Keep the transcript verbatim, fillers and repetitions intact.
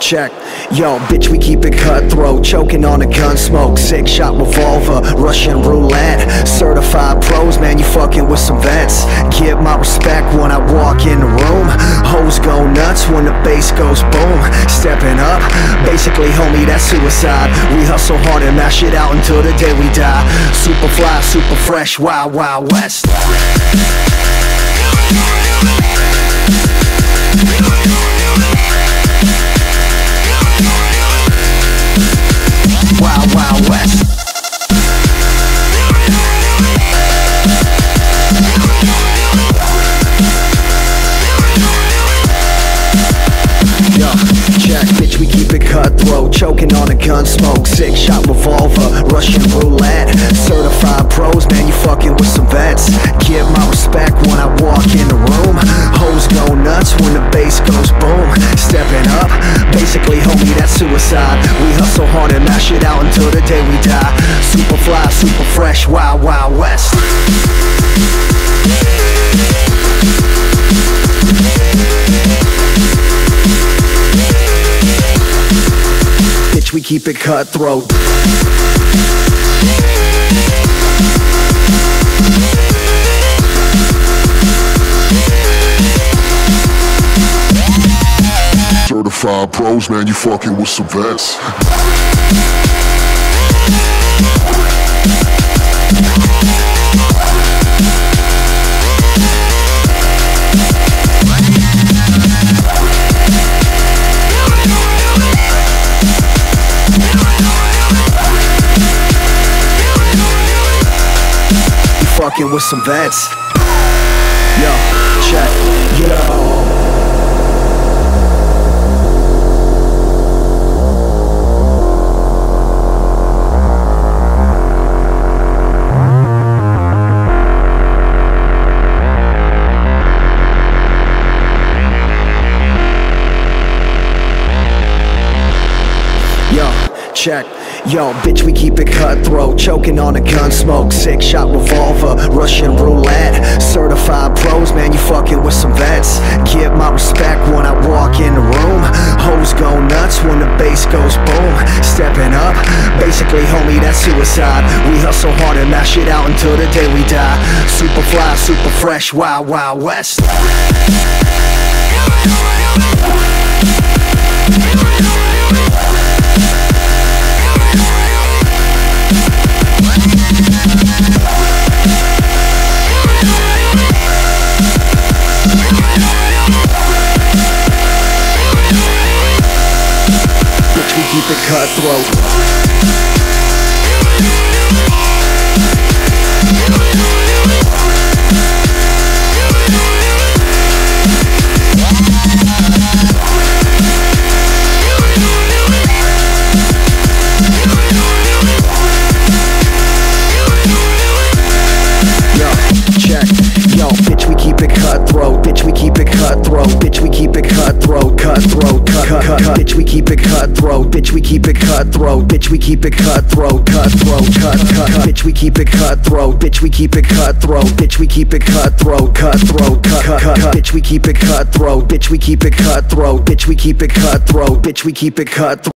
Check. Yo, bitch, we keep it cutthroat, choking on a gun smoke, six shot revolver, Russian roulette, certified pros, man, you fucking with some vets. Give my respect when I walk in the room, hoes go nuts when the bass goes boom. Stepping up, basically, homie, that's suicide. We hustle hard and mash it out until the day we die. Super fly, super fresh, wild, wild west. Wild, wild west. Yo, check, bitch, we keep it cutthroat, choking on a gun smoke, six shot revolver, Russian roulette, certified pros, man, you fucking with some vets. Give my respect when I walk in the room, hoes go nuts when the bass goes boom. Stepping up, basically, homie, that's suicide. We hustle hard and mash it out until the day we die. Super fly, super fresh, wild, wild west. Bitch, we keep it cutthroat. Certified pros, man, you fucking with some vets. You fucking with some vets. Yo, check, yo. Check. Yo, bitch, we keep it cutthroat, choking on a gun smoke, six shot revolver, Russian roulette, certified pros, man, you fucking with some vets. Give my respect when I walk in the room, hoes go nuts when the bass goes boom. Stepping up, basically, homie, that's suicide. We hustle hard and mash it out until the day we die. Super fly, super fresh, wild, wild west. Keep it cutthroat. Yo, check. Yo, bitch, we keep it cutthroat. Bitch, we keep it cutthroat. Bitch, we keep it cutthroat. Cutthroat. Cut, cut, cut. Bitch, we keep it cutthroat. Bitch, we keep it cutthroat. Bitch, we keep it cutthroat. Cutthroat. Cut, cut, cut. Bitch, we keep it cutthroat. Bitch, we keep it cutthroat. Bitch, we keep it cutthroat. Cutthroat. Cut, cut, cut. Bitch, we keep it cutthroat. Bitch, we keep it cutthroat. Bitch, we keep it cutthroat. Bitch, we keep it cutthroat.